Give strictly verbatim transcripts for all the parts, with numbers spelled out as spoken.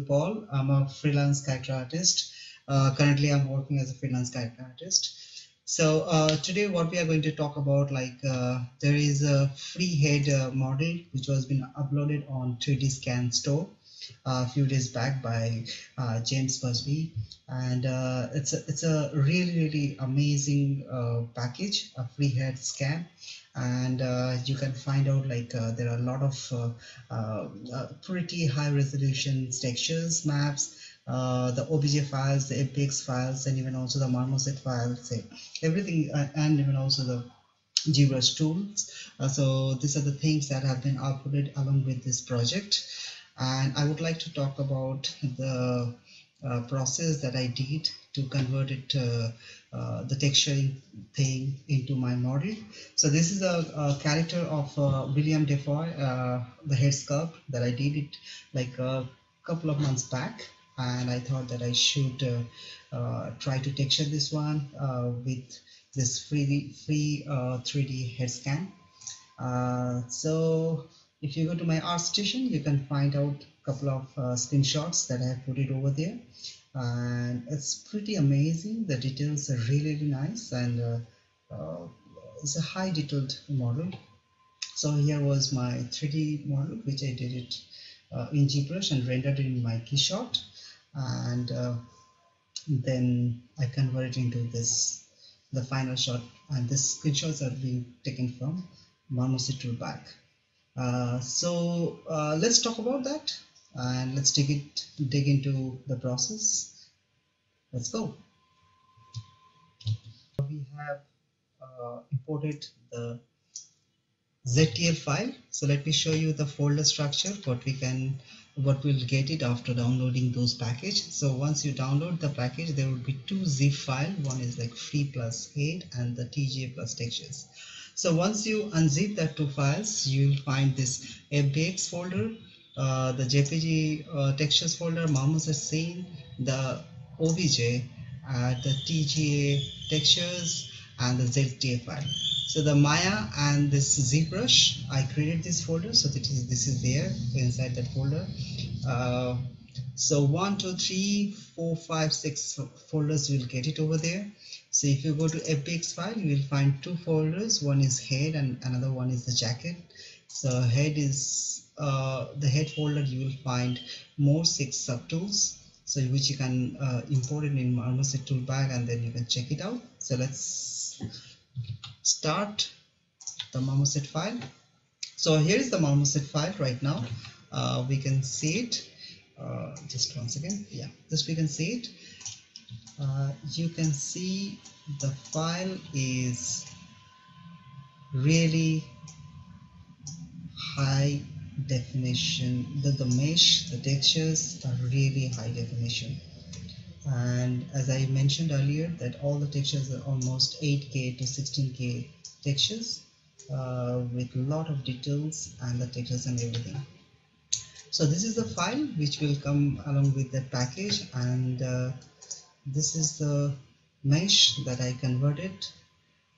Nimalindu Paul. I'm a freelance character artist. Uh, currently, I'm working as a freelance character artist. So uh, today what we are going to talk about, like uh, there is a free head uh, model which was been uploaded on three D Scan Store uh, a few days back by uh, James Busby, and uh, it's, a, it's a really really amazing uh, package, a free head scan, and uh, you can find out like uh, there are a lot of uh, uh, pretty high resolution textures, maps, Uh, the O B J files, the M P X files, and even also the Marmoset files, everything, uh, and even also the ZBrush tools. Uh, so these are the things that have been uploaded along with this project. And I would like to talk about the uh, process that I did to convert it, uh, uh, the texturing thing into my model. So this is a, a character of uh, Willem Dafoe, uh, the head sculpt that I did it like a couple of months back. And I thought that I should uh, uh, try to texture this one uh, with this free, free uh, three D head scan. Uh, so if you go to my Artstation, you can find out a couple of uh, screenshots that I have put it over there. And it's pretty amazing. The details are really, really nice, and uh, uh, it's a high detailed model. So here was my three D model, which I did it uh, in ZBrush and rendered it in my keyshot. And uh, then I convert it into this, the final shot, and this screenshots are being taken from Marmoset Toolbag. Uh, so uh, let's talk about that, and let's dig it, dig into the process. Let's go. We have uh, imported the Z T F file. So let me show you the folder structure, what we can, what we'll get it after downloading those packages. So once you download the package, there will be two zip file. One is like free plus aid and the T G A plus textures. So once you unzip that two files, you'll find this M P X folder, uh, the J P G uh, textures folder, Marmoset scene, the O B J, uh, the T G A textures, and the Z T A file. So the Maya and this ZBrush, I created this folder, so that is, this is there inside that folder. Uh, so one, two, three, four, five, six folders will get it over there. So if you go to M P X file, you will find two folders. One is head and another one is the jacket. So head is uh, the head folder. You will find more six subtools, so which you can uh, import it in Marmoset Toolbag, and then you can check it out. So let's start the Marmoset file. So here is the Marmoset file right now. Uh, we can see it. Uh, just one second. Yeah, just we can see it. Uh, you can see the file is really high definition. The, the mesh, the textures are really high definition. And as I mentioned earlier, that all the textures are almost eight K to sixteen K textures uh, with a lot of details and the textures and everything. So this is the file which will come along with that package, and uh, this is the mesh that I converted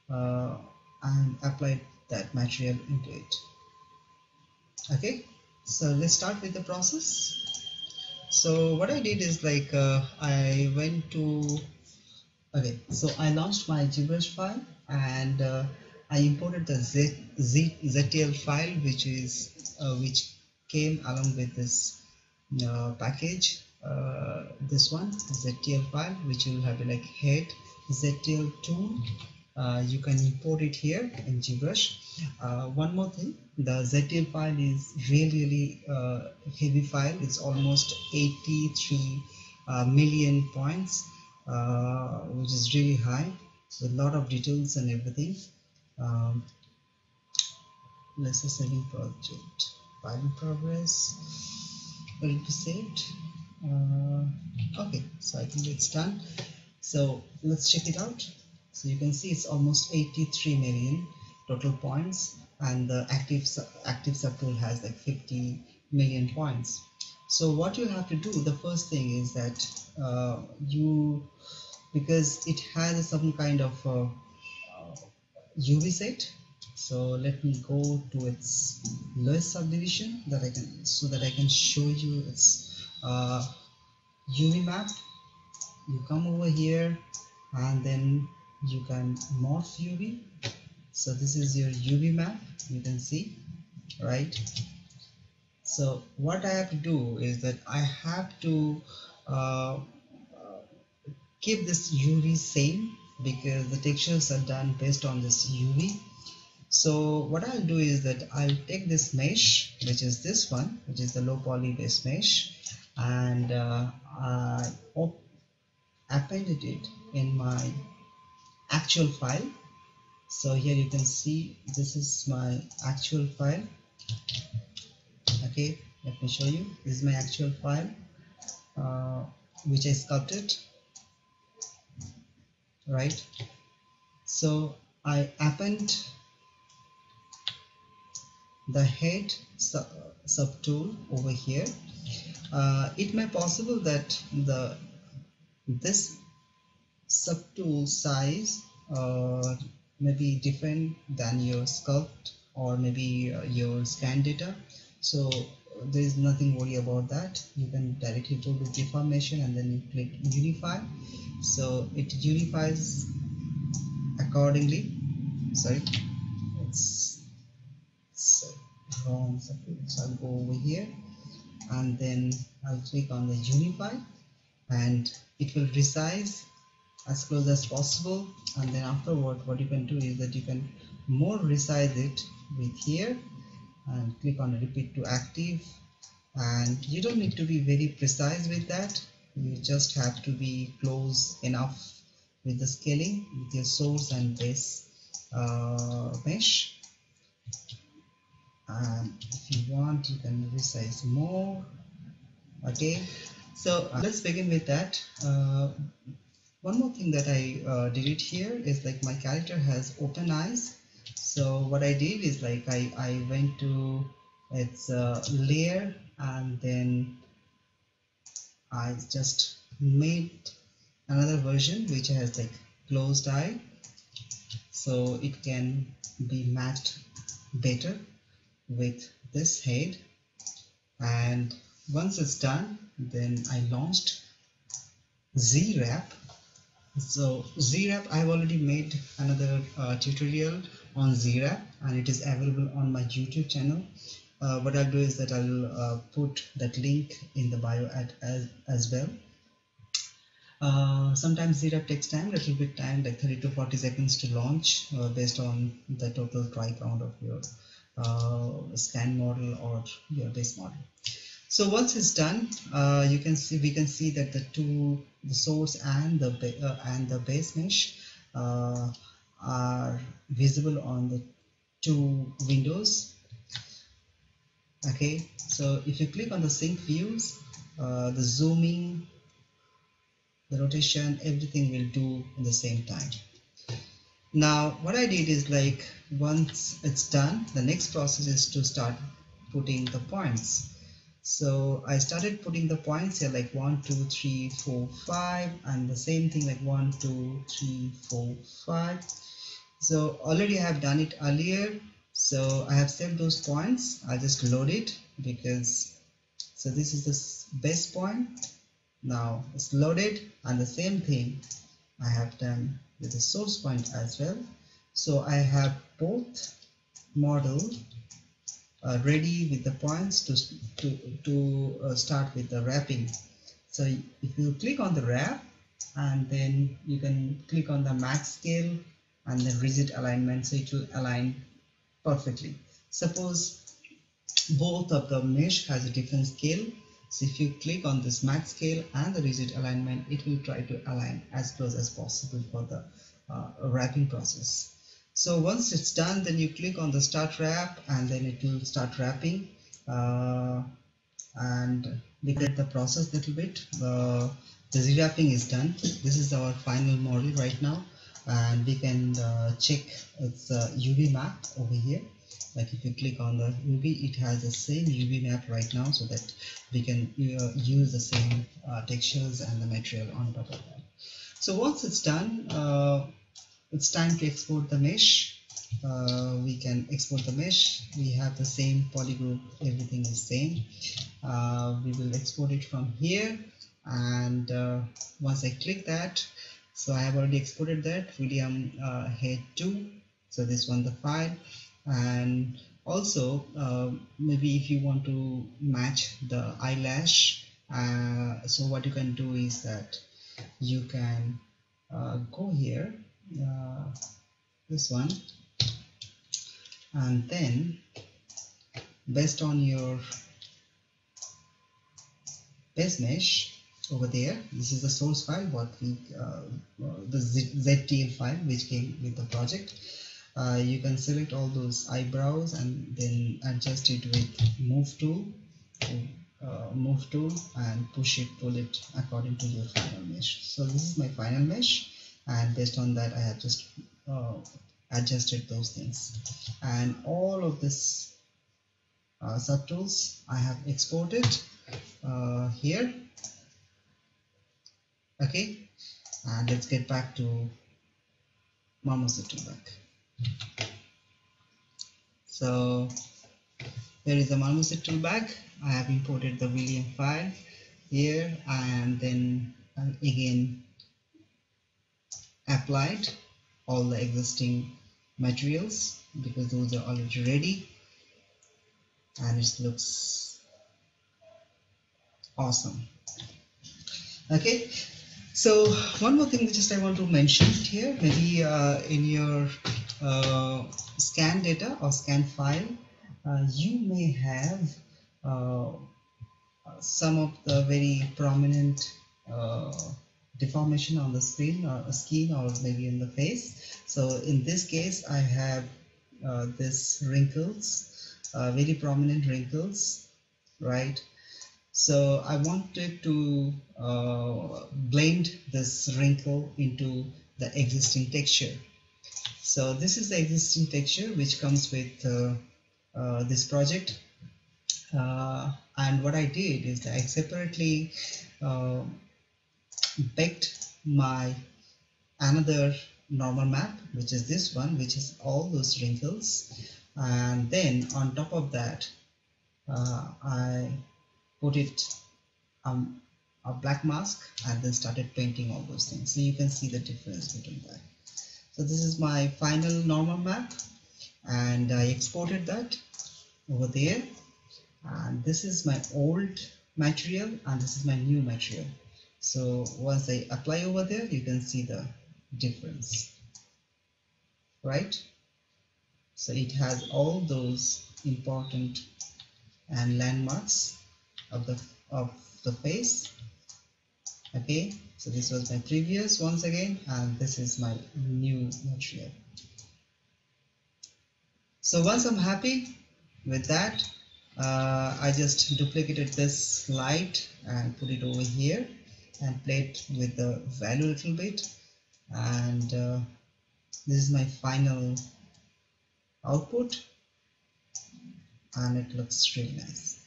uh, and applied that material into it. Okay, so let's start with the process. So what I did is like uh, I went to, okay, so I launched my ZBrush file, and uh, I imported the Z, Z, Z T L file, which is uh, which came along with this uh, package. Uh, this one Z T L file, which will have like head Z T L tool. Uh, you can import it here in ZBrush. Uh, one more thing, the Z T L file is really, really uh, heavy file. It's almost eighty-three uh, million points, uh, which is really high, with a lot of details and everything. Um, let's just save project file in progress. Will it be saved? Uh, okay, so I think it's done. So let's check it out. So you can see it's almost eighty-three million total points, and the active active subtool has like fifty million points. So what you have to do, the first thing is that uh, you, because it has some kind of uh, U V set. So let me go to its lowest subdivision that I can, so that I can show you its uh, U V map. You come over here and then you can morph U V. So this is your U V map, you can see, right? So what I have to do is that I have to uh, keep this U V same, because the textures are done based on this U V. So what I'll do is that I'll take this mesh, which is this one, which is the low poly base mesh, and uh, I appended it in my actual file. So here you can see this is my actual file. Okay, let me show you. This is my actual file uh, which I sculpted, right? So I append the head sub, sub tool over here. Uh, it may possible that the this sub tool size uh, may be different than your sculpt or maybe uh, your scan data, so there is nothing worry about that. You can directly go to deformation and then you click unify, so it unifies accordingly. Sorry, it's, it's wrong. So I'll go over here and then I'll click on the unify and it will resize as close as possible. And then afterward what you can do is that you can more resize it with here and click on repeat to active, and you don't need to be very precise with that. You just have to be close enough with the scaling with your source and base uh, mesh, and if you want you can resize more. Okay, so uh, let's begin with that. uh, One more thing that I uh, did here is like my character has open eyes. So what I did is like I, I went to its uh, layer and then I just made another version which has like closed eye, so it can be matched better with this head. And once it's done, then I launched Zwrap. So Zwrap, I've already made another uh, tutorial on Zwrap and it is available on my YouTube channel. Uh, what I'll do is that I'll uh, put that link in the bio at, as, as well. Uh, sometimes Zwrap takes time, a little bit time, like thirty to forty seconds to launch uh, based on the total try count of your uh, scan model or your base model. So once it's done, uh, you can see we can see that the two, the source and the uh, and the base mesh uh, are visible on the two windows. Okay, so if you click on the sync views, uh, the zooming, the rotation, everything will do in the same time. Now what I did is like once it's done, the next process is to start putting the points. So I started putting the points here like one, two, three, four, five, and the same thing like one, two, three, four, five. So already I have done it earlier, so I have saved those points. I'll just load it because so this is the best point. Now it's loaded, and the same thing I have done with the source point as well. So I have both models Uh, ready with the points to to, to uh, start with the wrapping. So if you click on the wrap and then you can click on the max scale and then rigid alignment, so it will align perfectly. Suppose both of the mesh has a different scale, so if you click on this max scale and the rigid alignment, it will try to align as close as possible for the uh, wrapping process. So once it's done, then you click on the start wrap and then it will start wrapping uh, and we get the process a little bit. Uh, the rewrapping is done. This is our final model right now, and we can uh, check its uh, U V map over here. Like if you click on the U V, it has the same U V map right now, so that we can uh, use the same uh, textures and the material on top of that. So once it's done, uh, it's time to export the mesh. uh, we can export the mesh. We have the same polygroup, everything is same. Uh, we will export it from here, and uh, once I click that, so I have already exported that William uh, head two, so this one the file. And also uh, maybe if you want to match the eyelash, uh, so what you can do is that you can uh, go here, uh, this one, and then based on your base mesh over there, this is the source file, what we uh, the Z T F file which came with the project. Uh, you can select all those eyebrows and then adjust it with move tool, uh, move tool, and push it, pull it according to your final mesh. So this is my final mesh, and based on that I have just uh, adjusted those things, and all of this uh, subtools I have exported uh, here. Okay, and let's get back to Marmoset Toolbag. So there is a Marmoset Toolbag. I have imported the William file here, and then again applied all the existing materials because those are already ready, and it looks awesome. Okay. So one more thing that just I want to mention here, maybe uh, in your uh, scan data or scan file, uh, you may have uh, some of the very prominent uh, deformation on the screen or a skin or maybe in the face. So in this case I have uh, this wrinkles, uh, very prominent wrinkles, right? So I wanted to uh, blend this wrinkle into the existing texture. So this is the existing texture which comes with uh, uh, this project, uh, and what I did is that I separately uh, picked my another normal map, which is this one, which is all those wrinkles, and then on top of that uh, I put it um, a black mask, and then started painting all those things. So you can see the difference between that. So this is my final normal map, and I exported that over there. And this is my old material, and this is my new material. So once I apply over there, you can see the difference, right? So it has all those important and landmarks of the of the face. Okay, so this was my previous once again, and this is my new material. So once I'm happy with that, uh, I just duplicated this slide and put it over here and played with the value a little bit, and uh, this is my final output, and it looks really nice.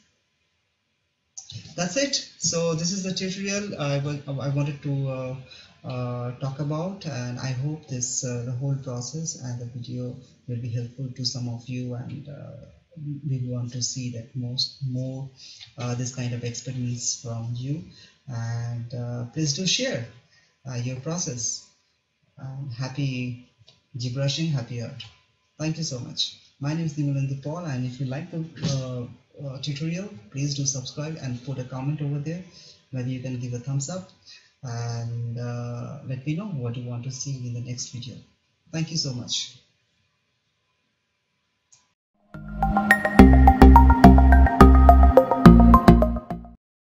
That's it. So this is the tutorial I, I wanted to uh, uh, talk about, and I hope this uh, the whole process and the video will be helpful to some of you, and uh, we want to see that most more uh, this kind of experiments from you, and uh, please do share uh, your process. Um, happy ZBrushing, happy art. Thank you so much. My name is Nimalindu Paul, and if you like the uh, Uh, tutorial, please do subscribe and put a comment over there. Maybe you can give a thumbs up, and uh, let me know what you want to see in the next video. Thank you so much.